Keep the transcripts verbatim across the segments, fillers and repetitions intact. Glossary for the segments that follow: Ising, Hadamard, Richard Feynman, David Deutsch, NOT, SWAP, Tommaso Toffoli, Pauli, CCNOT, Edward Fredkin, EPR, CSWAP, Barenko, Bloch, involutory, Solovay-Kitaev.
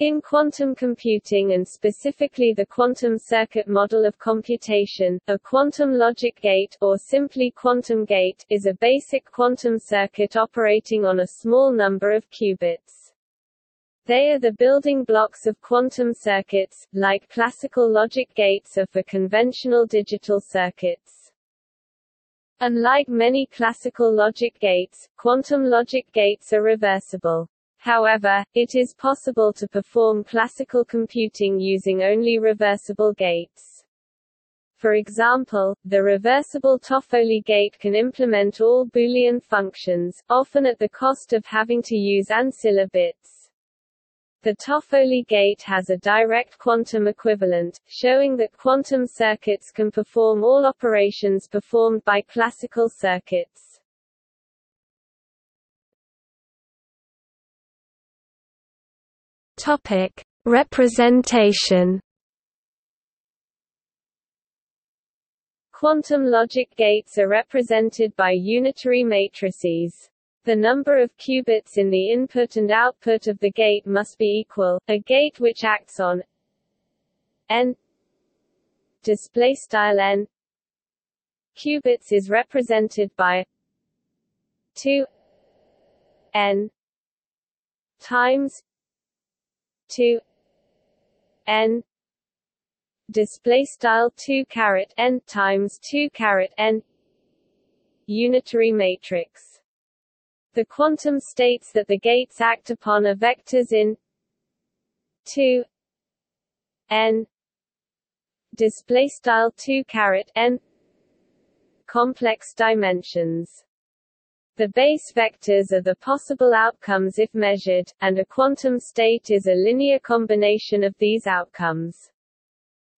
In quantum computing and specifically the quantum circuit model of computation, a quantum logic gate or simply quantum gate is a basic quantum circuit operating on a small number of qubits. They are the building blocks of quantum circuits, like classical logic gates are for conventional digital circuits. Unlike many classical logic gates, quantum logic gates are reversible. However, it is possible to perform classical computing using only reversible gates. For example, the reversible Toffoli gate can implement all Boolean functions, often at the cost of having to use ancilla bits. The Toffoli gate has a direct quantum equivalent, showing that quantum circuits can perform all operations performed by classical circuits. Topic: Representation. Quantum logic gates are represented by unitary matrices. The number of qubits in the input and output of the gate must be equal. A gate which acts on n display style n qubits is represented by two n times two n display style two carat n times two carat n unitary matrix. The quantum states that the gates act upon are vectors in two n display style two carat n complex dimensions. The base vectors are the possible outcomes if measured, and a quantum state is a linear combination of these outcomes.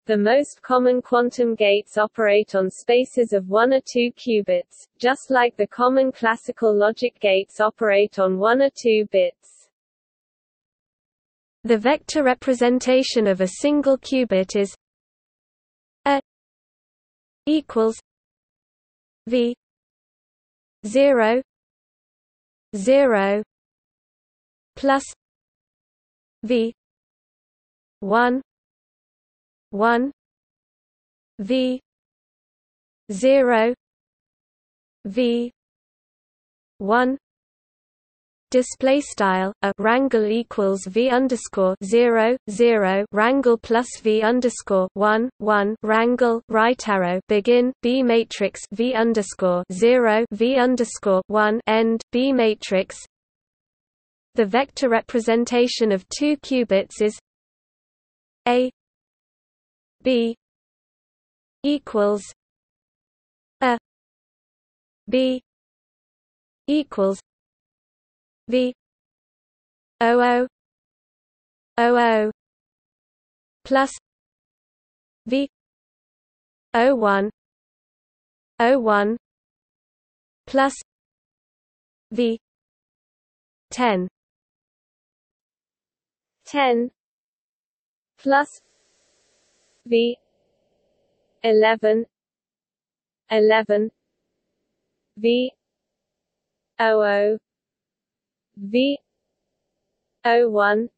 The most common quantum gates operate on spaces of one or two qubits, just like the common classical logic gates operate on one or two bits. The vector representation of a single qubit is A equals V zero zero plus V one one V zero V one. Display style a wrangle equals v underscore zero zero wrangle plus v underscore one one wrangle right arrow begin b matrix v underscore zero v underscore one end b matrix. The vector representation of two qubits is a b equals a b equals V O O plus V O one O one plus V ten ten plus V eleven eleven V O O V O one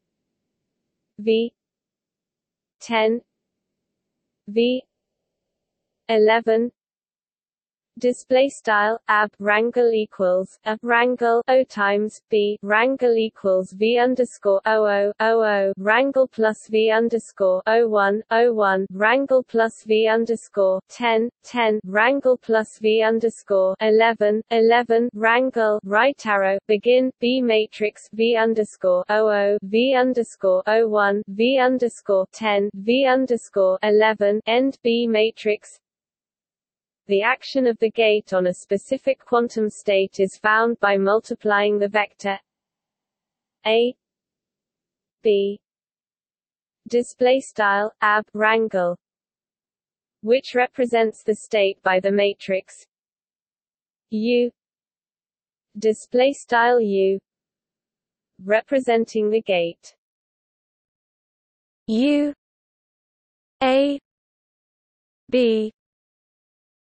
V ten V eleven. Display style ab wrangle equals a wrangle O times B wrangle equals V underscore O O O O wrangle plus V underscore O one O one wrangle plus V underscore ten ten wrangle plus V underscore eleven eleven wrangle right arrow begin B matrix V underscore O O V underscore O one V underscore ten V underscore eleven end B matrix. The action of the gate on a specific quantum state is found by multiplying the vector a b display style ab wrangle, which represents the state by the matrix u display style u, representing the gate u a b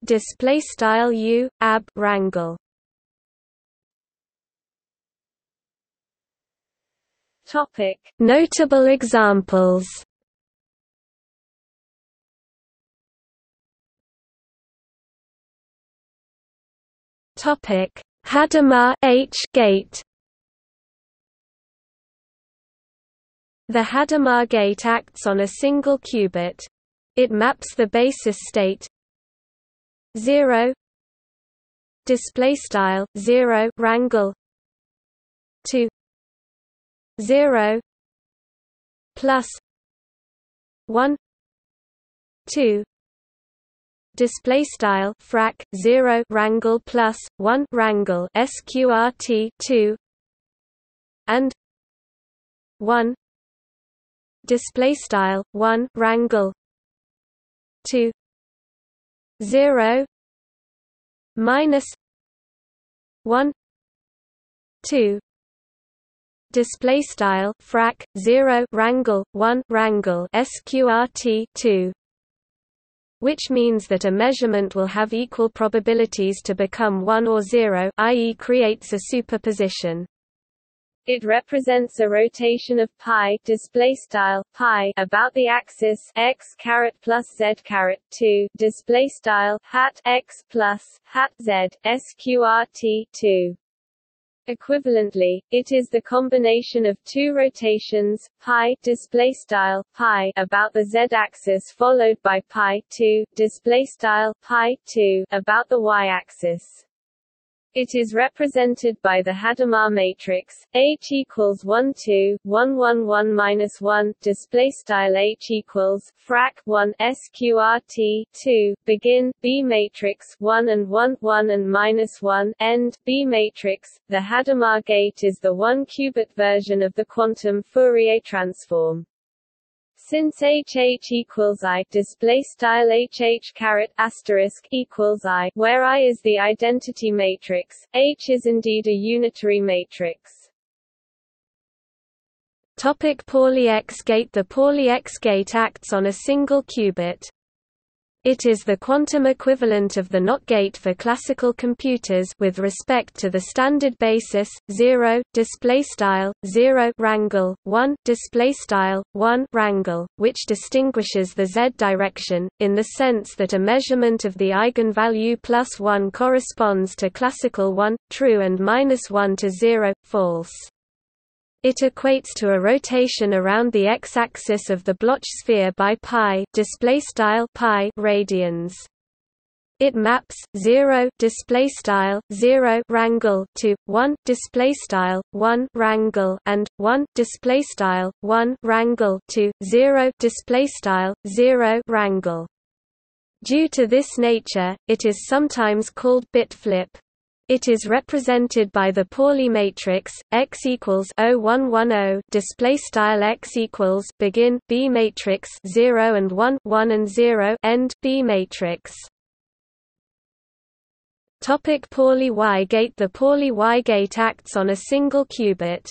display style u ab wrangle. Topic: Notable examples. Topic: Hadamard H gate. The Hadamard gate acts on a single qubit. It maps the basis state zero display style zero wrangle to zero plus one two display style frac zero wrangle plus one wrangle sqrt two and one display style one wrangle to zero minus one two display style frac zero wrangle one wrangle sqrt two, which means that a measurement will have equal probabilities to become one or zero, that is, creates a superposition. It represents a rotation of pi display style pi about the axis x caret plus z caret two display style hat x plus hat z sqrt two. Equivalently, it is the combination of two rotations pi display style pi about the z-axis followed by pi two display style pi two about the y-axis. It is represented by the Hadamard matrix H equals one two one one one minus one display style H equals frac one sqrt two begin B matrix one and one one and minus one end B matrix. The Hadamard gate is the one qubit version of the quantum Fourier transform. Since H H equals I display style H H caret asterisk equals I, where I is the identity matrix, H is indeed a unitary matrix. Topic: Pauli X gate. The Pauli X gate acts on a single qubit. It is the quantum equivalent of the NOT gate for classical computers with respect to the standard basis zero display style zero wrangle one display style one wrangle, which distinguishes the z direction in the sense that a measurement of the eigenvalue plus one corresponds to classical one true and minus one to zero false. It equates to a rotation around the x-axis of the Bloch sphere by pi display style pi radians. It maps zero display style zero wrangle to one display style one wrangle and one display style one wrangle to zero display style zero wrangle. Due to this nature, it is sometimes called bit flip. It is represented by the Pauli matrix X equals zero one one zero display style X equals begin B matrix zero and one one and zero end B matrix. Topic: Pauli Y gate. The Pauli Y gate acts on a single qubit.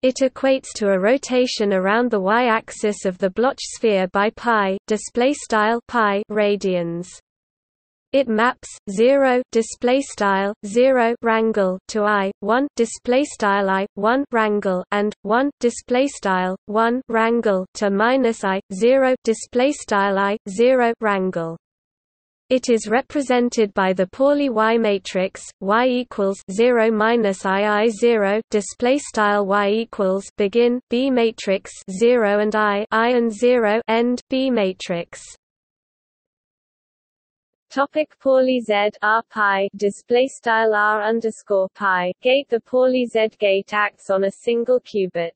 It equates to a rotation around the y-axis of the Bloch sphere by pi display style pi radians. It maps zero display style zero wrangle to I one display style I one wrangle and one display style one wrangle to minus I zero display style I zero wrangle. It is represented by the Pauli Y matrix Y equals zero minus I I zero display style Y equals begin B matrix zero and I I and zero end B matrix. Topic: Pauli Z R pi display style R underscore pi gate. The Pauli Z gate acts on a single qubit.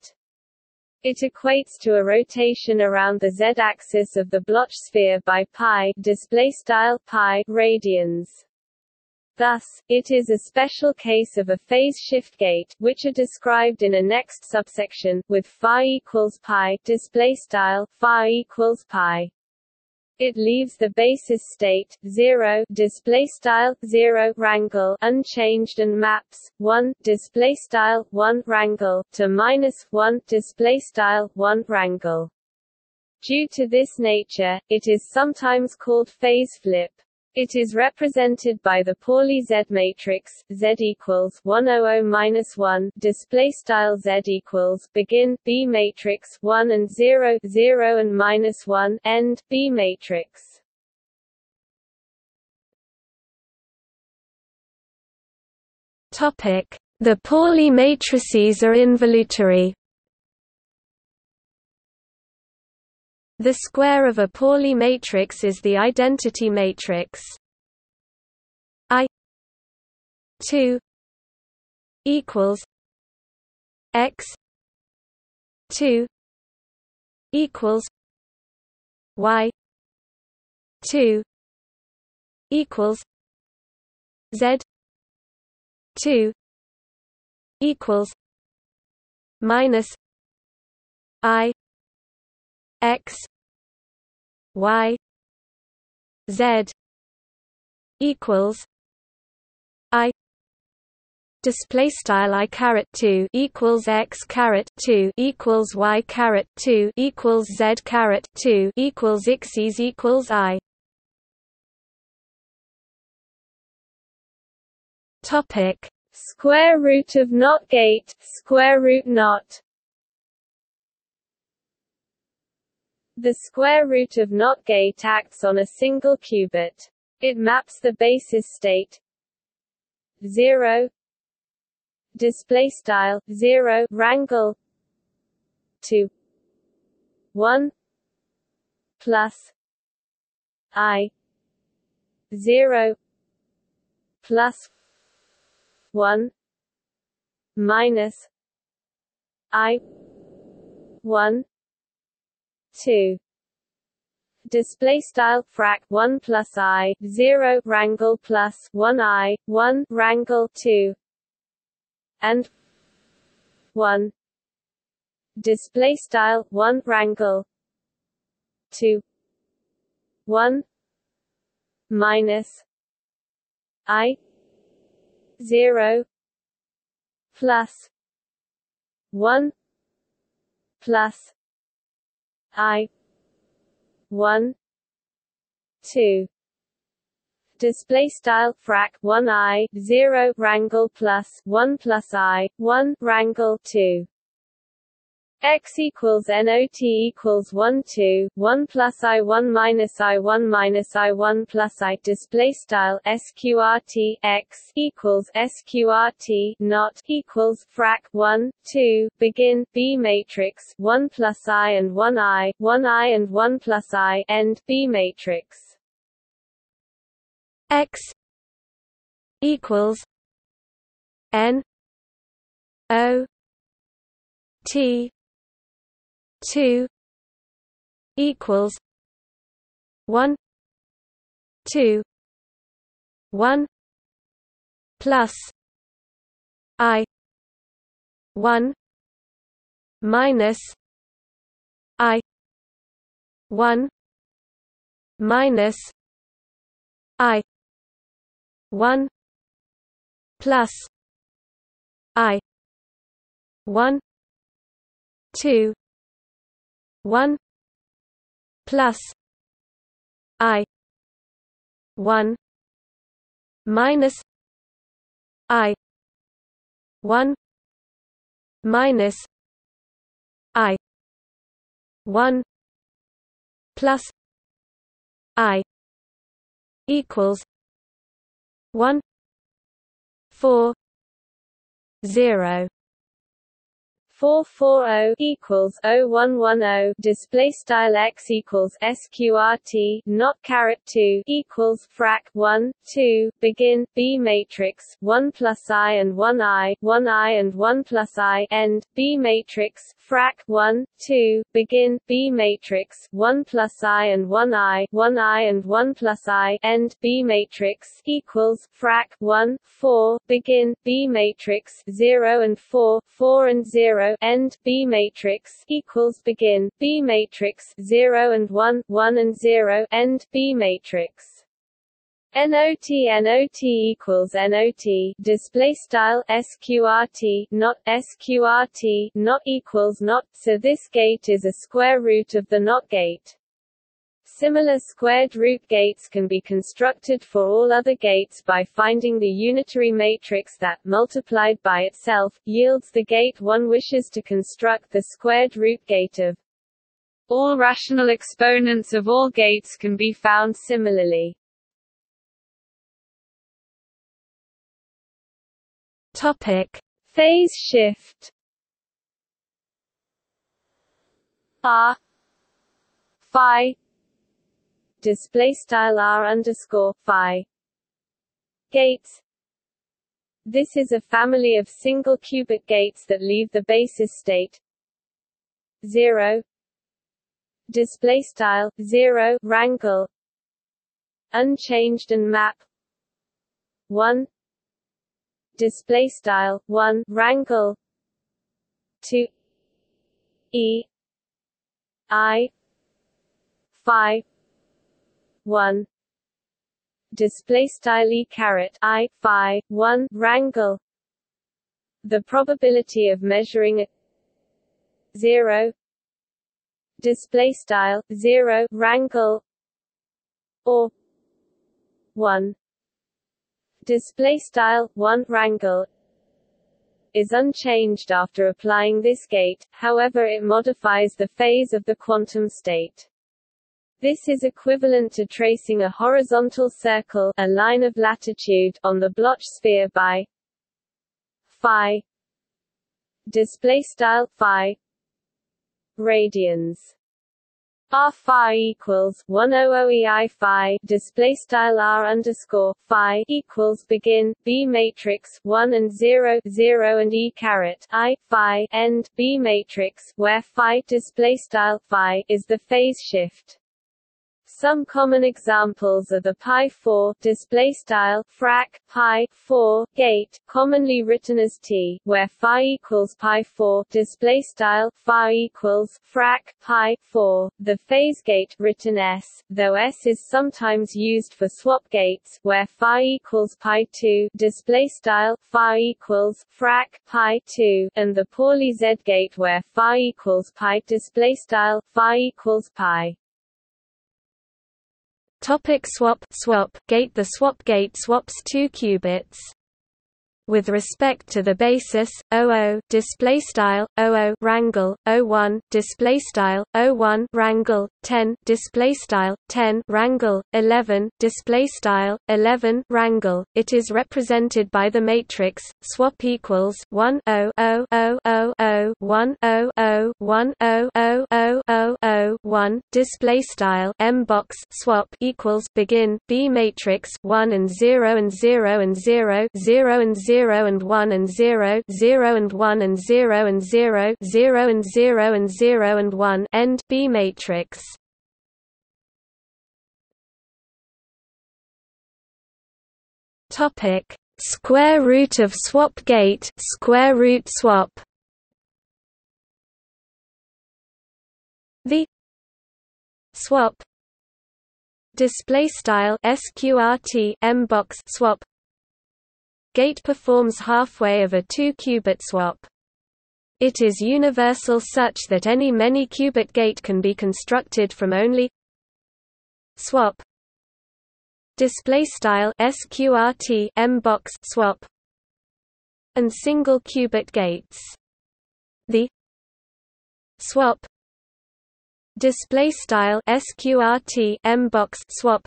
It equates to a rotation around the z-axis of the Bloch sphere by pi display style pi radians. Thus, it is a special case of a phase shift gate, which are described in a next subsection with phi equals pi display style phi equals pi. It leaves the basis state zero display style zero wrangle unchanged and maps one display style one wrangle to minus one display style one wrangle. Due to this nature, it is sometimes called phase flip. It is represented by the Pauli Z matrix Z equals one hundred minus one display style Z equals begin B matrix one and zero zero and minus one end B matrix. Topic: The Pauli matrices are involutory. The square of a Pauli matrix is the identity matrix. I two equals x two equals y two equals z two equals minus I X Y Z equals I display style I caret two equals X caret two equals Y caret two equals Z caret two equals X's equals I. Topic: Square root of NOT gate, square root NOT. The square root of NOT gate acts on a single qubit. It maps the basis state zero display style zero wrangle to one plus I zero plus one minus I one two display style frac one plus I zero wrangle plus one I one wrangle two and one display style one wrangle two one minus I zero plus one plus I one two display style frac one I zero wrangle plus one plus I one wrangle two x equals N O T equals one two one plus I one minus I one minus I one plus I display style sqrt x equals sqrt not equals frac one two begin B matrix one plus I and one I one I and one plus I end B matrix. X equals N O T two equals one two one plus I one minus I one minus I one plus I one two one plus I one minus I one minus I one plus I equals one four zero four four O equals O one one O display style x equals sqrt not caret two equals frac one two begin B matrix one plus I and one I one I and one plus I end B matrix frac one two begin B matrix one plus I and one I one I and one plus I end B matrix equals frac one four begin B matrix zero and four four and zero end B matrix equals begin B matrix zero and one one and zero end B matrix. N O T N O T equals N O T display style sqrt not sqrt not equals not, so this gate is a square root of the NOT gate. Similar squared root gates can be constructed for all other gates by finding the unitary matrix that, multiplied by itself, yields the gate one wishes to construct the squared root gate of. All rational exponents of all gates can be found similarly. Topic: phase shift. R phi display style R underscore phi gates. This is a family of single qubit gates that leave the basis state zero display style zero wrangle unchanged and map one display style one wrangle to E I phi one display style E caret I phi one wrangle. The probability of measuring a zero display style zero wrangle or one display style one wrangle is unchanged after applying this gate, however it modifies the phase of the quantum state. This is equivalent to tracing a horizontal circle, a line of latitude, on the Bloch sphere by phi display style phi radians. R phi equals one hundred E I phi display style R underscore phi equals begin B matrix one and zero zero and E caret I phi end B matrix where phi display style phi is the phase shift. Some common examples are the pi four display style frac pi four gate, commonly written as T, where phi equals pi four display style phi equals frac pi four. The phase gate, written S, though S is sometimes used for swap gates, where phi equals pi two display style phi equals frac pi two, and the Pauli Z gate, where phi equals pi display style phi equals pi. Topic swap swap gate. The swap gate swaps two qubits. With respect to the basis zero display style zero wrangle zero one display style zero one wrangle ten display style ten wrangle eleven display style eleven wrangle, it is represented by the matrix swap equals one zero zero zero zero one zero zero one zero zero zero zero one display style m box swap equals begin B matrix one and zero and zero and zero zero and zero zero and one and zero zero and one and zero and zero zero and zero and zero and one end B matrix. Topic: square root of swap gate square root swap. The swap display style sqrt m box swap gate performs halfway of a two-qubit swap. It is universal such that any many-qubit gate can be constructed from only swap display style sqrt m box swap and single-qubit gates. The swap display style sqrt m box swap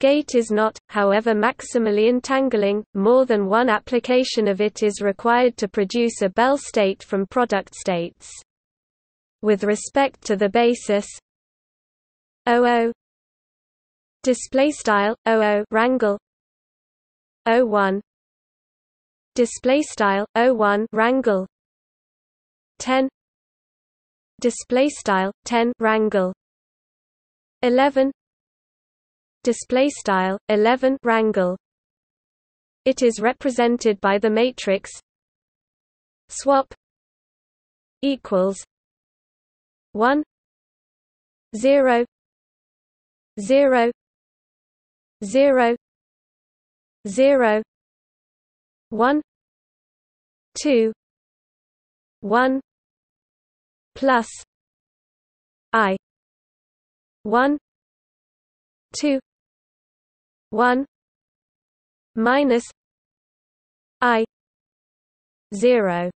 gate is not, however, maximally entangling. More than one application of it is required to produce a Bell state from product states. With respect to the basis zero display style zero wrangle zero one display style zero one wrangle ten display style ten wrangle eleven display style eleven wrangle, it is represented by the matrix swap equals one zero zero zero zero one two one plus I one two one minus I zero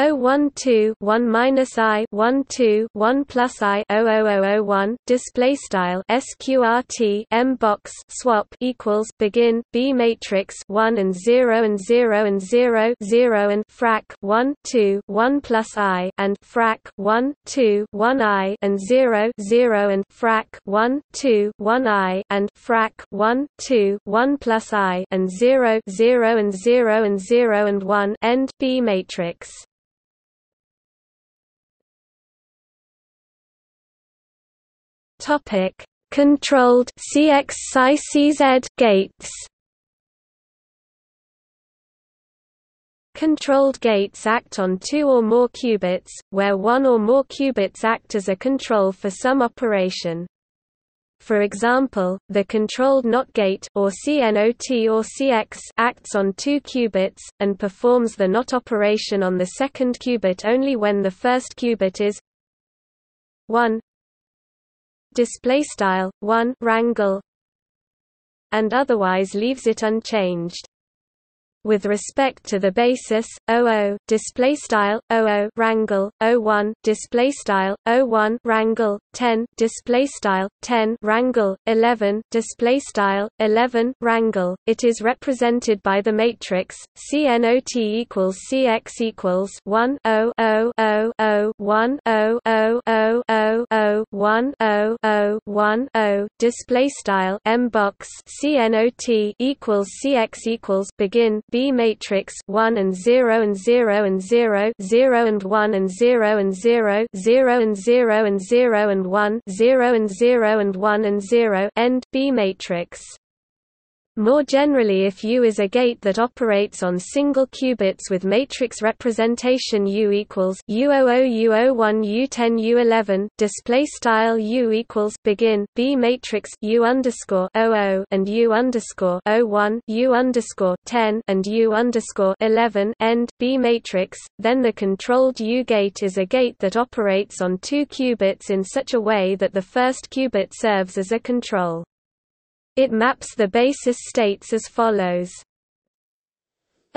O one two one minus I one two one plus I O O O O one display style sqrt m box swap equals begin b matrix one and zero and zero and zero zero and frac one two one plus I and frac one two one I and zero zero and frac one two one I and frac one two one plus I and zero zero and zero and zero and one end b matrix. Topic: Controlled C X I C Z gates. Controlled gates act on two or more qubits, where one or more qubits act as a control for some operation. For example, the controlled NOT gate or C N O T or C X acts on two qubits and performs the NOT operation on the second qubit only when the first qubit is one. Display style one wrangle, and otherwise leaves it unchanged. With respect to the basis zero display style zero wrangle zero one display style zero one wrangle ten display style ten wrangle eleven display style eleven wrangle, it is represented by the matrix C N O T equals C X equals one zero zero zero one zero zero zero zero one zero zero one zero display style m box C N O T equals C X equals begin B matrix one and zero and zero and zero zero and one and zero and zero zero and zero and zero and one zero and zero and one and zero end B matrix. More generally, if U is a gate that operates on single qubits with matrix representation U equals U zero zero U zero one U ten U eleven, display style U equals begin B matrix U underscore zero and U underscore zero one U underscore ten and U underscore eleven end B matrix, then the controlled U gate is a gate that operates on two qubits in such a way that the first qubit serves as a control. It maps the basis states as follows: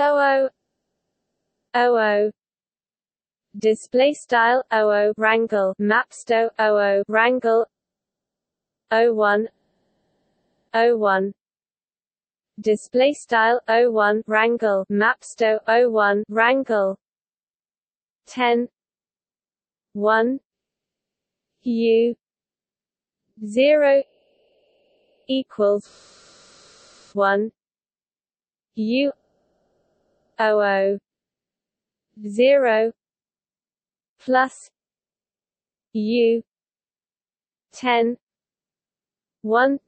zero zero display style zero wrangle maps to zero wrangle zero one zero one display style zero one wrangle maps to zero one wrangle ten one u zero equals one U zero zero plus U ten one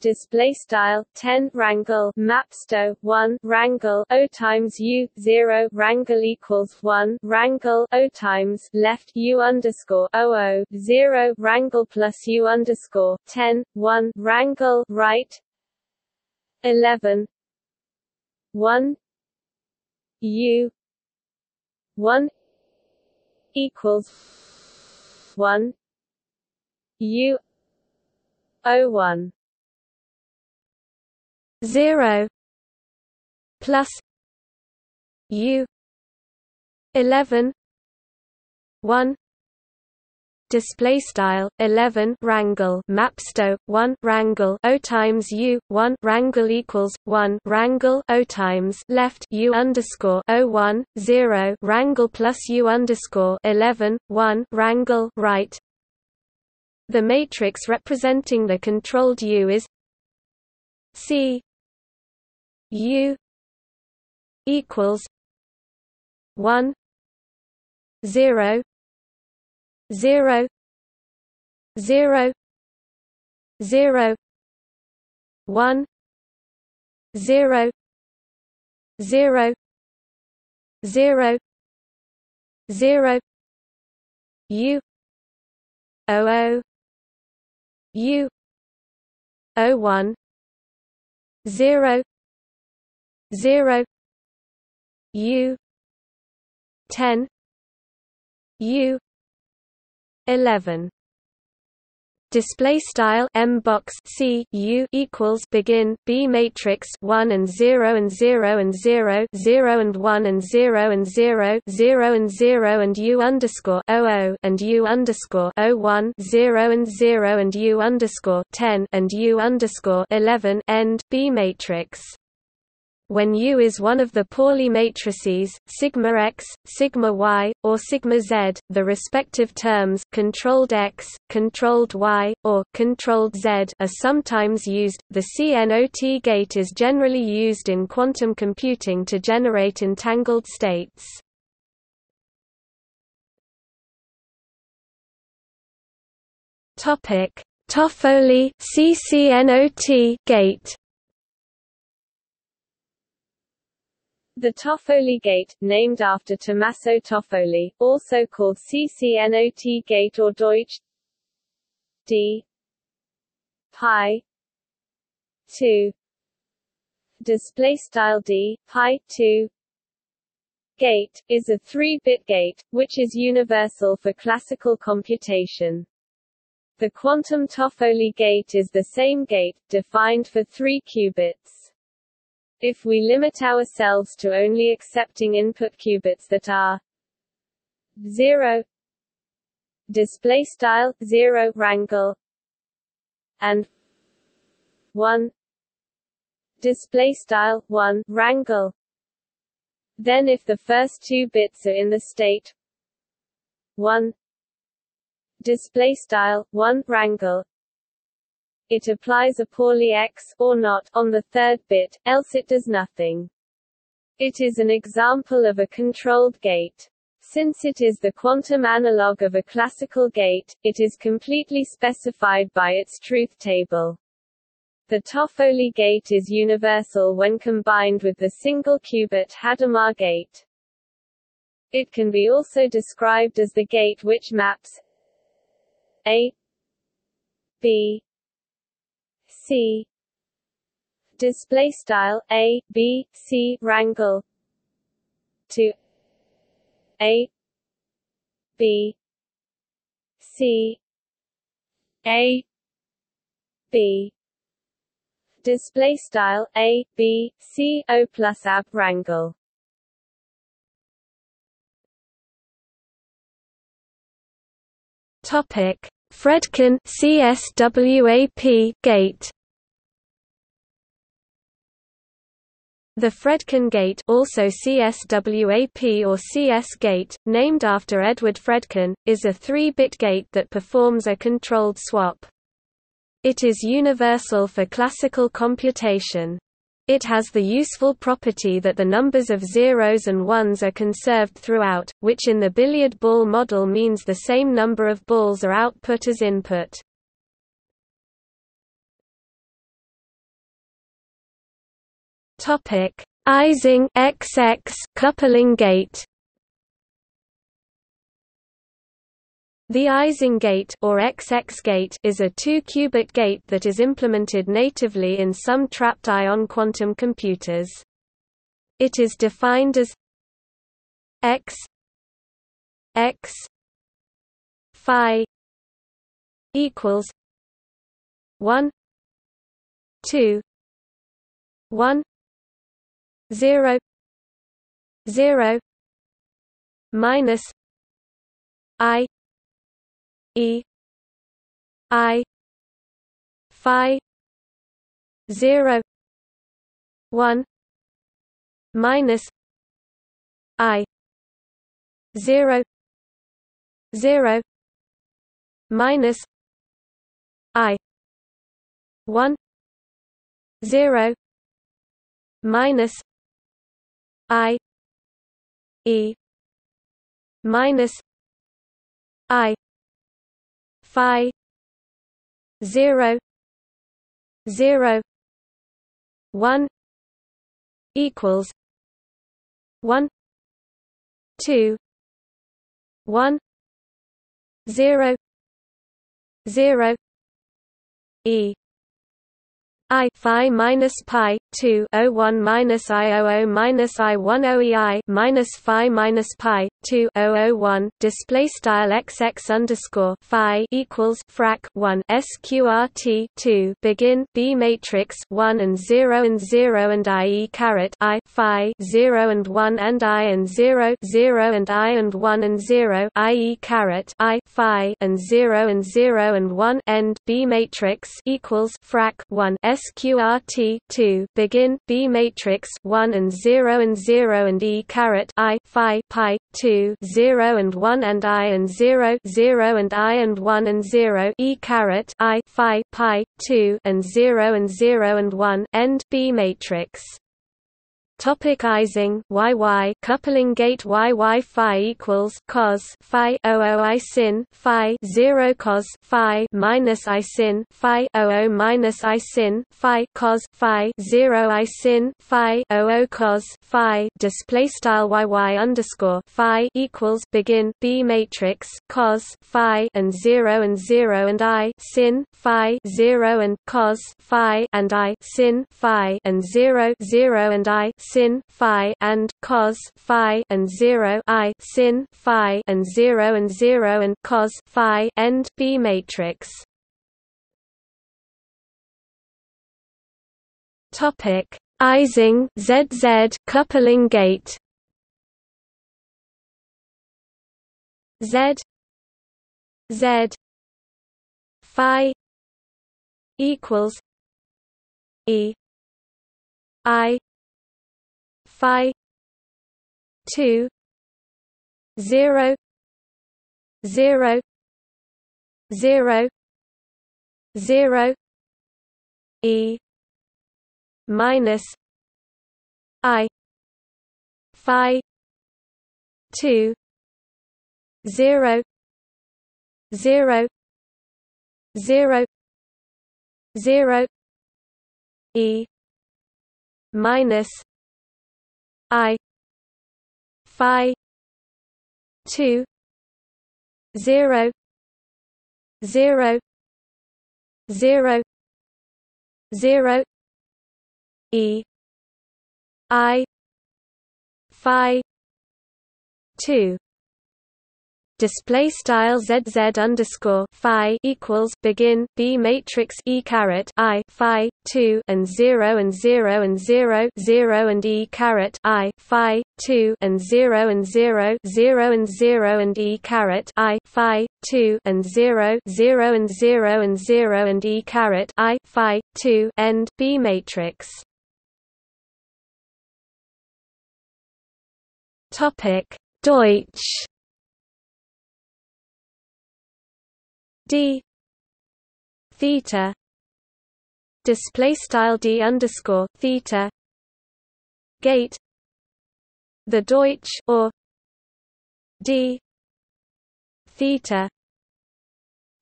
display style ten wrangle maps to one wrangle O times U zero wrangle equals one wrangle O times left U underscore zero zero wrangle plus U underscore ten one wrangle right eleven one U one equals one U O one zero plus U eleven one display style eleven wrangle maps to one wrangle O times U one wrangle equals one wrangle O times left U underscore O one zero wrangle plus U underscore eleven one wrangle right. The matrix representing the controlled U is C U equals one zero zero zero zero one zero zero zero zero U zero U zero one zero zero U ten U eleven Display style M box C U equals begin B matrix one and zero and zero and zero zero and one and zero and zero zero and zero and U underscore O and U underscore O one zero and zero and U underscore ten and U underscore eleven end B matrix. When U is one of the Pauli matrices, sigma x, sigma y, or sigma z, the respective terms controlled x, controlled y, or controlled z are sometimes used. The C N O T gate is generally used in quantum computing to generate entangled states. Topic: Toffoli C C N O T gate. The Toffoli gate, named after Tommaso Toffoli, also called C C N O T gate or Deutsch d pi two display style d pi two gate, is a three-bit gate, which is universal for classical computation. The quantum Toffoli gate is the same gate, defined for three qubits. If we limit ourselves to only accepting input qubits that are zero display style zero wrangle and one display style one wrangle, then if the first two bits are in the state one display style one wrangle, it applies a Pauli X or not on the third bit, else it does nothing. It is an example of a controlled gate. Since it is the quantum analog of a classical gate, it is completely specified by its truth table. The Toffoli gate is universal when combined with the single qubit Hadamard gate. It can be also described as the gate which maps A B C display style A B C wrangle to A B C A B display style A B C O plus A B wrangle. Topic: Fredkin C S W A P gate. The Fredkin gate, also C S W A P or C S gate, named after Edward Fredkin, is a three-bit gate that performs a controlled swap. It is universal for classical computation. It has the useful property that the numbers of zeros and ones are conserved throughout, which in the billiard ball model means the same number of balls are output as input. Topic: Ising X X coupling gate. The Ising gate or X X gate is a two-qubit gate that is implemented natively in some trapped ion quantum computers. It is defined as x x phi equals one two one zero zero minus I E I phi zero one minus I zero zero minus I one zero minus I E minus I phi zero zero one equals one two one zero zero E I phi minus pi two O one minus I O O minus I one O E I minus phi minus pi two O O one display style x x underscore phi equals frac one sqrt two begin B matrix one and zero and zero and I e caret I phi zero and one and I and zero zero and I and one and zero I e caret I phi and zero and zero and one end B matrix equals frac one sqrt two begin B matrix one and zero and zero and E caret I phi pi two zero and one and I and zero zero and I and one and zero E caret I phi pi two and zero and zero and one end B matrix. Topic Ising Y Y coupling gate Y Y phi equals cos phi O O I sin phi zero cos phi minus I sin phi O O minus I sin phi cos phi zero I sin phi O O cos phi display style Y Y underscore phi equals begin B matrix cos phi and zero and zero and I sin phi zero and cos phi and I sin phi and zero zero and I sin phi and cos phi and zero I sin phi and zero and zero and cos phi end B matrix. Topic Ising Z Z coupling gate Z Z phi equals E I phi two zero zero zero zero E minus I phi two zero zero zero zero E minus I phi two zero zero zero zero E I phi two display style Z Z underscore phi equals begin B matrix E caret I phi two and zero and zero and zero zero and E caret I phi two and zero and zero zero and zero and E caret I phi two and zero zero and zero and zero and E caret I phi two end B matrix. Topic Deutsch d theta display style d underscore theta gate the Deutsch or d theta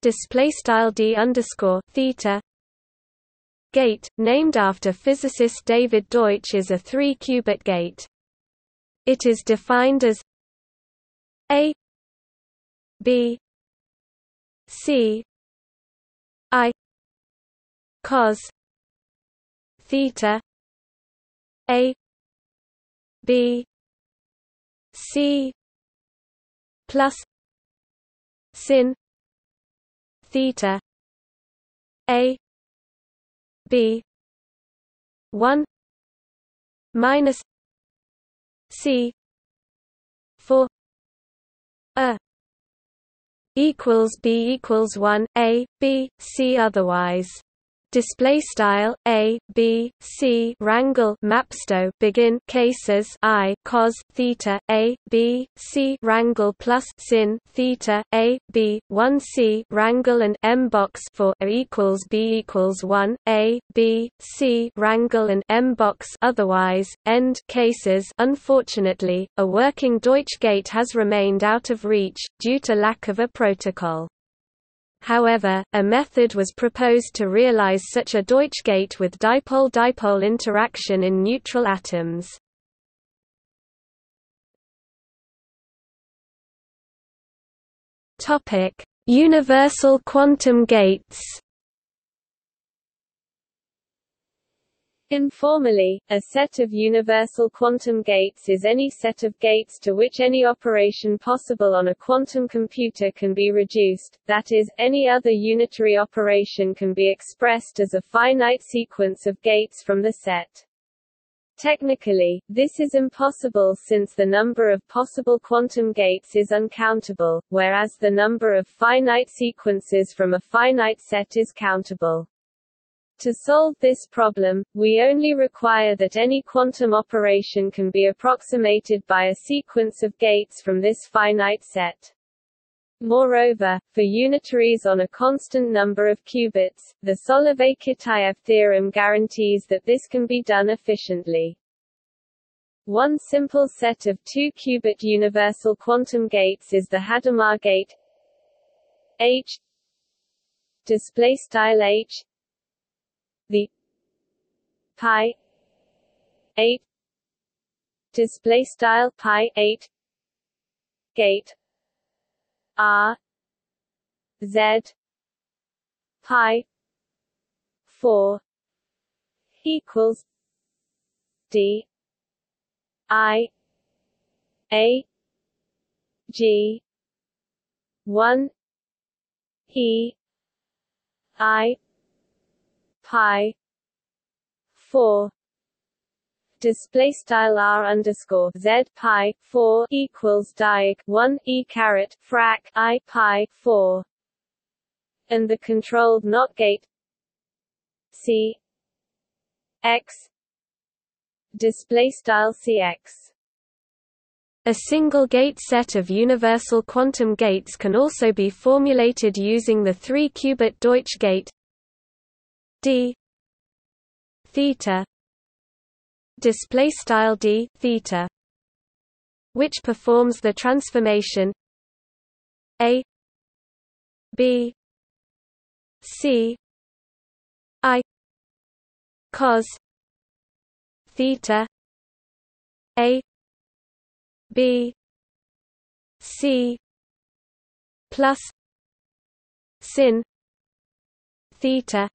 display style d underscore theta gate named after physicist David Deutsch is a three-qubit gate. It is defined as a b C I cos theta A B C plus sin theta A B one minus C for a equals B equals one A B C otherwise display style A B C wrangle mapsto begin cases I cos theta A B C wrangle plus sin theta A B one C wrangle and M box for a equals B equals one A B C wrangle and M box otherwise end cases. Unfortunately, a working Deutsch gate has remained out of reach due to lack of a protocol. However, a method was proposed to realize such a Deutsch gate with dipole-dipole interaction in neutral atoms. Topic: Universal quantum gates. Informally, a set of universal quantum gates is any set of gates to which any operation possible on a quantum computer can be reduced, that is, any other unitary operation can be expressed as a finite sequence of gates from the set. Technically, this is impossible since the number of possible quantum gates is uncountable, whereas the number of finite sequences from a finite set is countable. To solve this problem, we only require that any quantum operation can be approximated by a sequence of gates from this finite set. Moreover, for unitaries on a constant number of qubits, the Solovay-Kitaev theorem guarantees that this can be done efficiently. One simple set of two-qubit universal quantum gates is the Hadamard gate H, display style H. The pi eight display style pi eight gate R Z pi four equals D I A G one E I pi four display style r underscore z pi four equals diag one e caret frac I pi four, and the controlled NOT gate c x display style cx. A single gate set of universal quantum gates can also be formulated using the three-qubit Deutsch gate d theta display style d theta, which performs the transformation a b c I cos theta a b c plus sin theta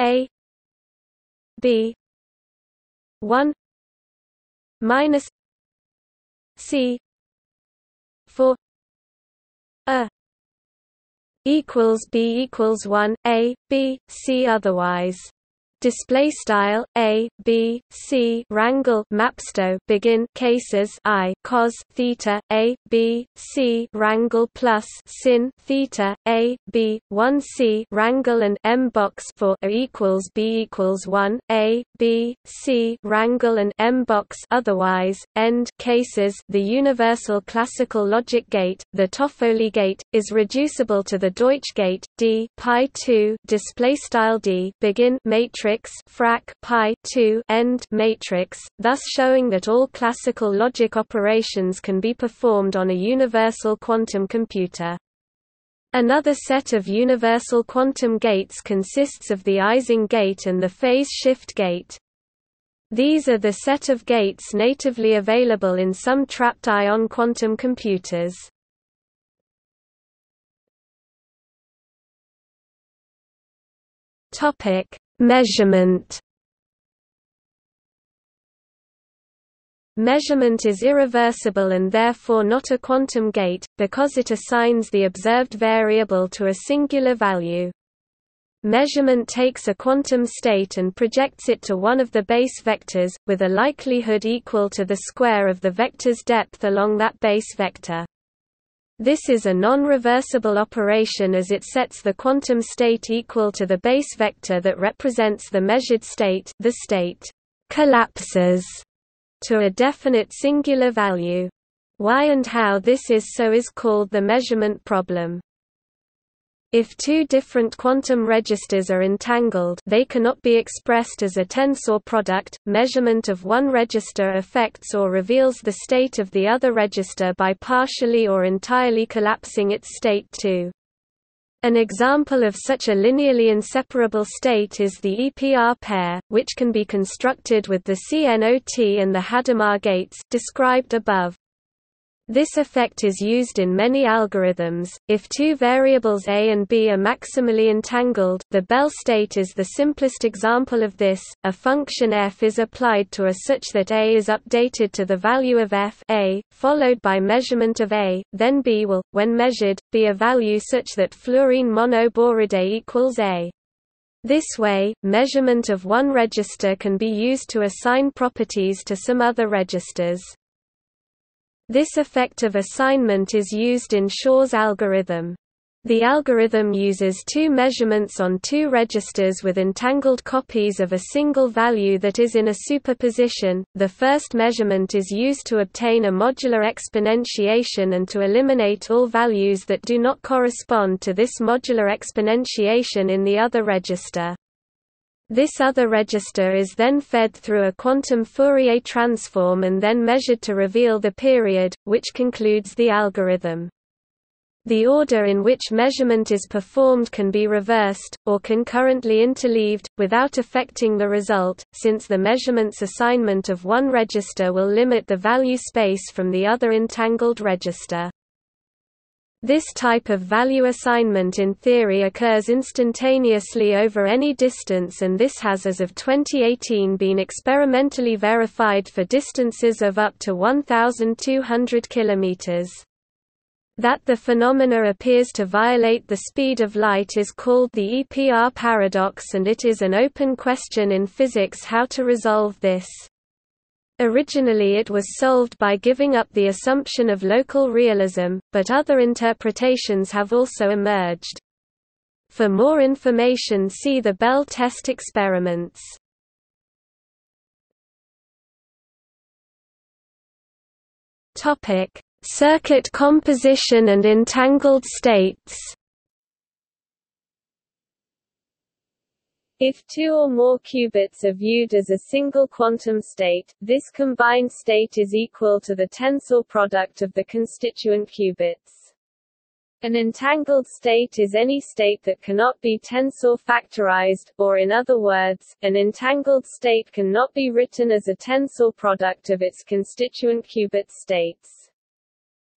A B one minus C for A equals B equals one A B C otherwise. Display style a b c wrangle mapsto begin cases I cos theta a b c wrangle plus sin theta a b one c wrangle and m box for a equals b equals one a b c wrangle and m box otherwise end cases. The universal classical logic gate, the Toffoli gate, is reducible to the Deutsch gate d pi two display style d begin matrix frac pi two end matrix, thus showing that all classical logic operations can be performed on a universal quantum computer. Another set of universal quantum gates consists of the Ising gate and the phase shift gate. These are the set of gates natively available in some trapped ion quantum computers. Topic: Measurement. Measurement is irreversible and therefore not a quantum gate, because it assigns the observed variable to a singular value. Measurement takes a quantum state and projects it to one of the base vectors, with a likelihood equal to the square of the vector's depth along that base vector. This is a non-reversible operation as it sets the quantum state equal to the base vector that represents the measured state. The state collapses to a definite singular value. Why and how this is so is called the measurement problem. If two different quantum registers are entangled, they cannot be expressed as a tensor product. Measurement of one register affects or reveals the state of the other register by partially or entirely collapsing its state too. An example of such a linearly inseparable state is the E P R pair, which can be constructed with the C N O T and the Hadamard gates described above. This effect is used in many algorithms. If two variables A and B are maximally entangled, the Bell state is the simplest example of this. A function f is applied to A such that A is updated to the value of f A, followed by measurement of A, then B will, when measured, be a value such that fluorine monoboridae equals A. This way, measurement of one register can be used to assign properties to some other registers. This effect of assignment is used in Shaw's algorithm. The algorithm uses two measurements on two registers with entangled copies of a single value that is in a superposition. The first measurement is used to obtain a modular exponentiation and to eliminate all values that do not correspond to this modular exponentiation in the other register. This other register is then fed through a quantum Fourier transform and then measured to reveal the period, which concludes the algorithm. The order in which measurement is performed can be reversed, or concurrently interleaved, without affecting the result, since the measurement's assignment of one register will limit the value space from the other entangled register. This type of value assignment in theory occurs instantaneously over any distance, and this has as of twenty eighteen been experimentally verified for distances of up to one thousand two hundred kilometers. That the phenomena appears to violate the speed of light is called the E P R paradox, and it is an open question in physics how to resolve this. Originally it was solved by giving up the assumption of local realism, but other interpretations have also emerged. For more information see the Bell test experiments. Topic: Circuit composition and entangled states. If two or more qubits are viewed as a single quantum state, this combined state is equal to the tensor product of the constituent qubits. An entangled state is any state that cannot be tensor factorized, or in other words, an entangled state cannot be written as a tensor product of its constituent qubit states.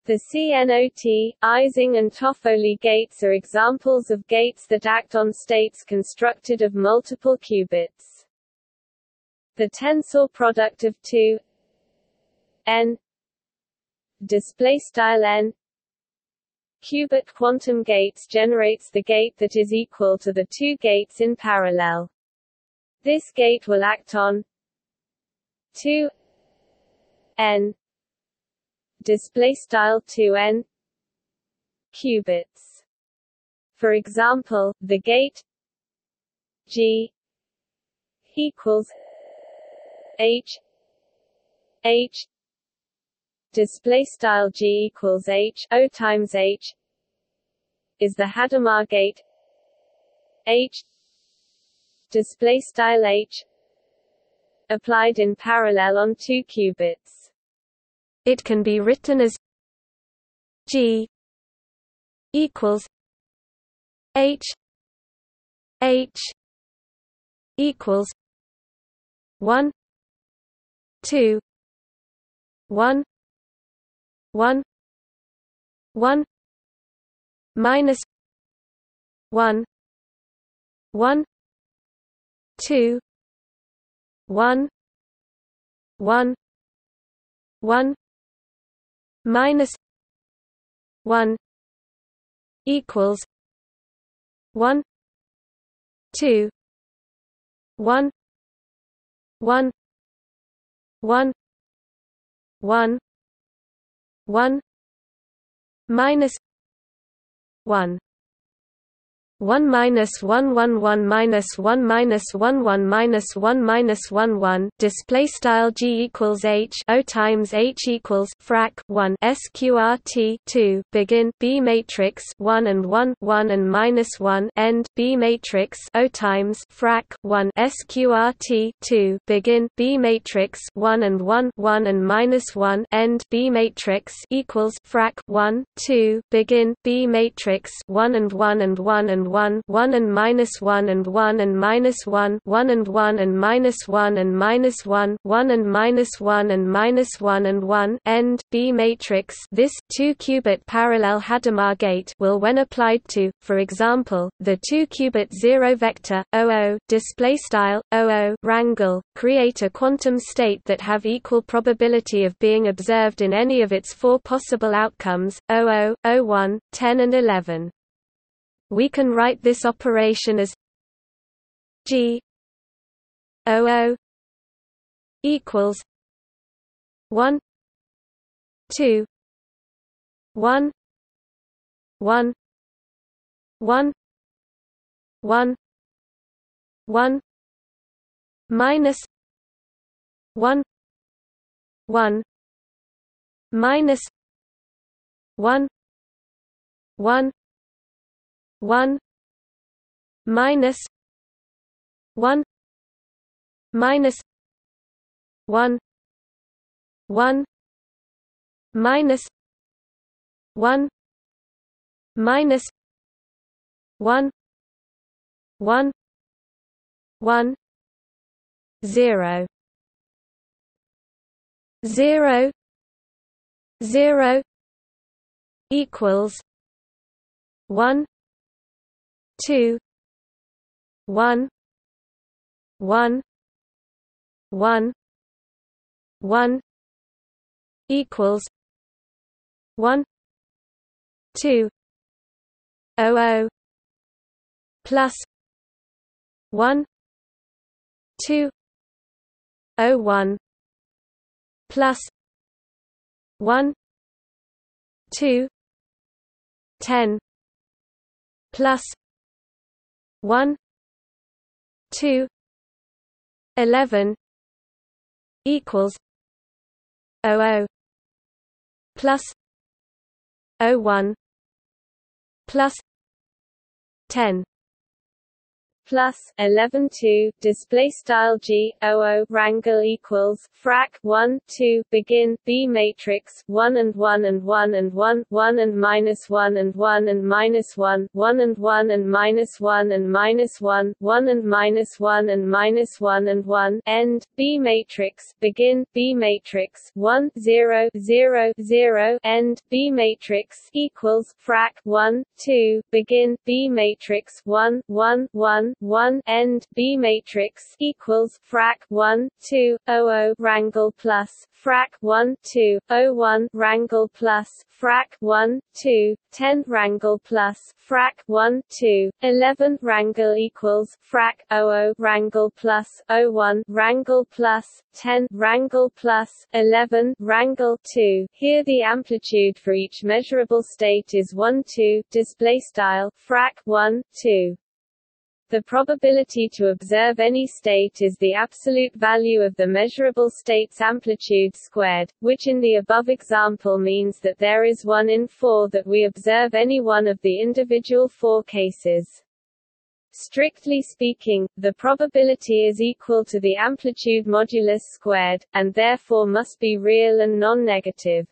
The C N O T, Ising and Toffoli gates are examples of gates that act on states constructed of multiple qubits. The tensor product of two n n qubit quantum gates generates the gate that is equal to the two gates in parallel. This gate will act on two n display style two n qubits. For example, the gate G equals H H display style G equals H O times H is the Hadamard gate H display style H applied in parallel on two qubits. It can be written as G equals H H equals one two one one one minus one one two one one one minus one equals one two one one one one one minus one one minus one one one minus one minus one one minus one minus one one display style G equals H O times H equals frac one sqrt two begin B matrix one and one one and minus one end B matrix O times frac one sqrt two begin B matrix one and one one and minus one end B matrix equals frac one two begin B matrix one and one and one and and one, one and minus one and one and minus one, one and one and minus one and minus one, one and minus one and minus one and one end B matrix. This two-qubit parallel Hadamard gate will, when applied to, for example, the two-qubit zero vector zero zero display style zero zero wrangle, create a quantum state that have equal probability of being observed in any of its four possible outcomes zero zero, zero one, ten and eleven. We can write this operation as G zero zero equals one two one one one one one minus one one minus one one one minus one minus one one minus one minus one one one zero zero zero equals one two one one one one equals one two oh oh plus one two oh one plus one two ten plus one two eleven equals oh oh plus oh one plus ten plus eleven two display style G zero zero wrangle equals frac one two begin B matrix one and one and one and one one and minus one and one and minus one one and one and minus one and minus one one and minus one and minus one and one end B matrix begin B matrix one zero zero zero end B matrix equals frac one two begin B matrix one one one one end B matrix equals frac one two oh oh wrangle plus frac one two oh one wrangle plus frac one two ten wrangle plus frac one two eleven wrangle equals frac oh oh wrangle plus oh one wrangle plus ten wrangle plus eleven wrangle two. Here the amplitude for each measurable state is one two display style frac one two. The probability to observe any state is the absolute value of the measurable state's amplitude squared, which in the above example means that there is one in four that we observe any one of the individual four cases. Strictly speaking, the probability is equal to the amplitude modulus squared, and therefore must be real and non-negative.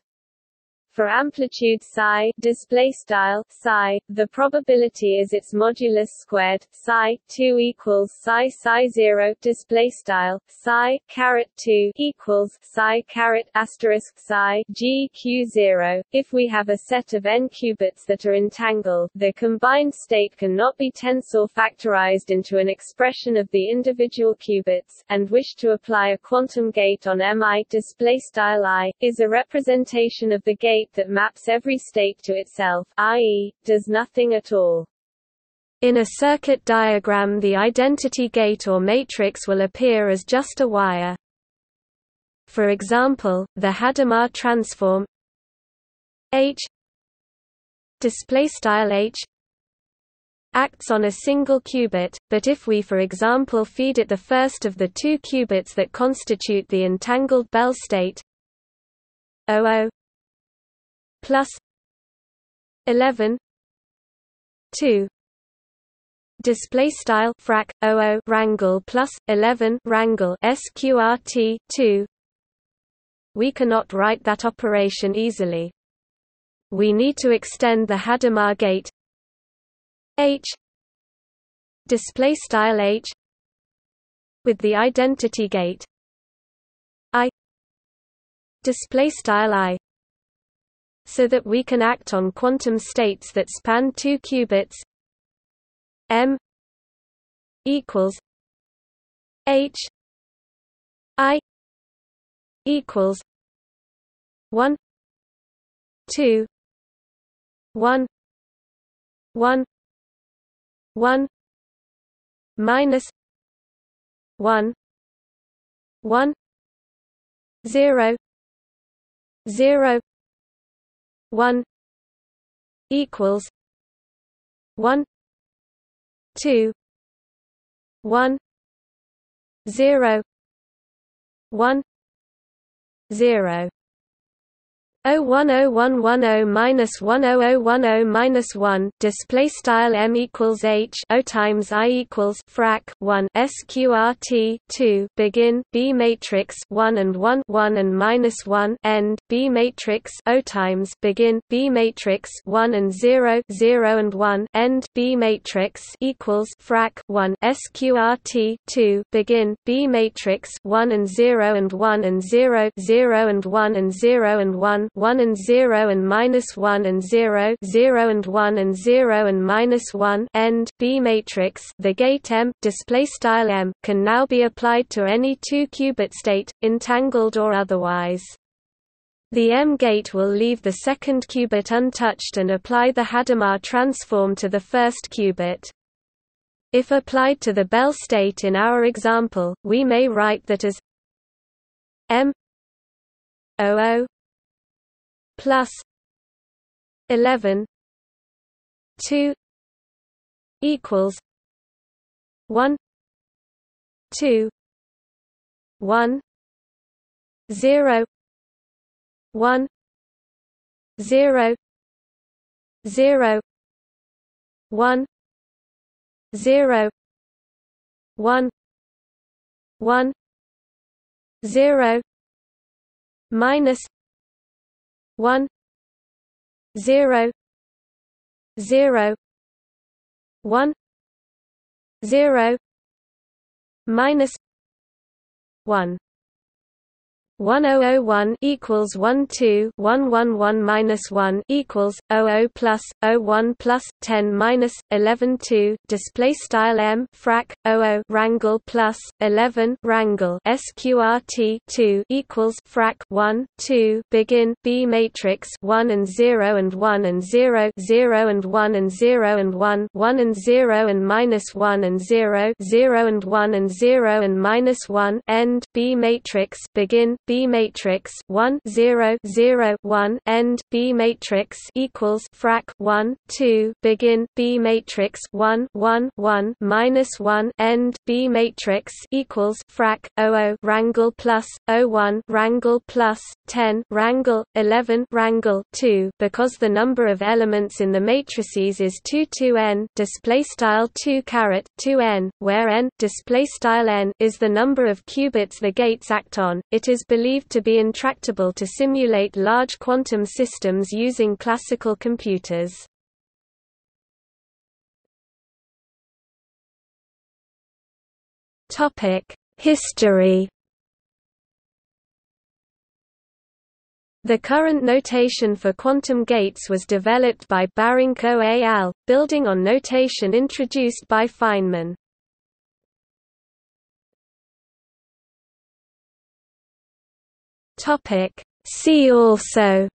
For amplitude psi, display style psi, the probability is its modulus squared, psi two equals psi psi zero, display style psi caret two equals psi caret asterisk psi g q zero. If we have a set of n qubits that are entangled, the combined state cannot be tensor factorized into an expression of the individual qubits, and wish to apply a quantum gate on M I, display style I, is a representation of the gate that maps every state to itself, that is, does nothing at all. In a circuit diagram, the identity gate or matrix will appear as just a wire. For example, the Hadamard transform H displaystyle H acts on a single qubit, but if we for example feed it the first of the two qubits that constitute the entangled Bell state zero zero plus eleven two display style frac zero zero wrangle plus eleven wrangle sqrt two, we cannot write that operation easily. We need to extend the Hadamard gate H display style H with the identity gate I display style I, so that we can act on quantum states that span two qubits. M equals H I equals one two one one one minus one one zero zero one equals one two one zero one zero zero one zero one one zero minus one zero zero one zero minus one display style M equals H O times I equals frac one sqrt two begin B matrix one and one one and minus one end B matrix O times begin B matrix one and zero zero and one end B matrix equals frac one sqrt two begin B matrix one and zero and one and zero zero and one and zero and one one and zero and minus one and zero zero and one and zero and minus one end B matrix. The gate M display style M can now be applied to any two qubit state, entangled or otherwise. The M gate will leave the second qubit untouched and apply the Hadamard transform to the first qubit. If applied to the Bell state in our example, we may write that as M O O plus eleven two equals one two one zero one zero zero one zero one one zero minus one zero zero one zero minus one one zero zero one equals one two one one one minus one equals zero plus zero one plus ten minus eleven two display style M frac zero wrangle plus eleven wrangle sqrt two equals frac one two begin B matrix one and zero and one and zero zero and one and zero and one one and zero and minus one and zero zero and one and zero and minus one end B matrix begin B matrix one zero zero one end B matrix equals frac one two begin B matrix one one one minus one end B matrix equals frac zero wrangle plus zero one wrangle plus ten wrangle eleven wrangle two, because the number of elements in the matrices is two two n display style two caret two n, where n display style n is the number of qubits the gates act on. It is believed to be intractable to simulate large quantum systems using classical computers. History. The current notation for quantum gates was developed by Barenko et al., building on notation introduced by Feynman. See also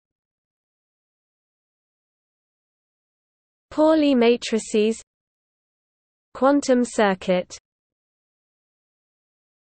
Pauli matrices, quantum circuit.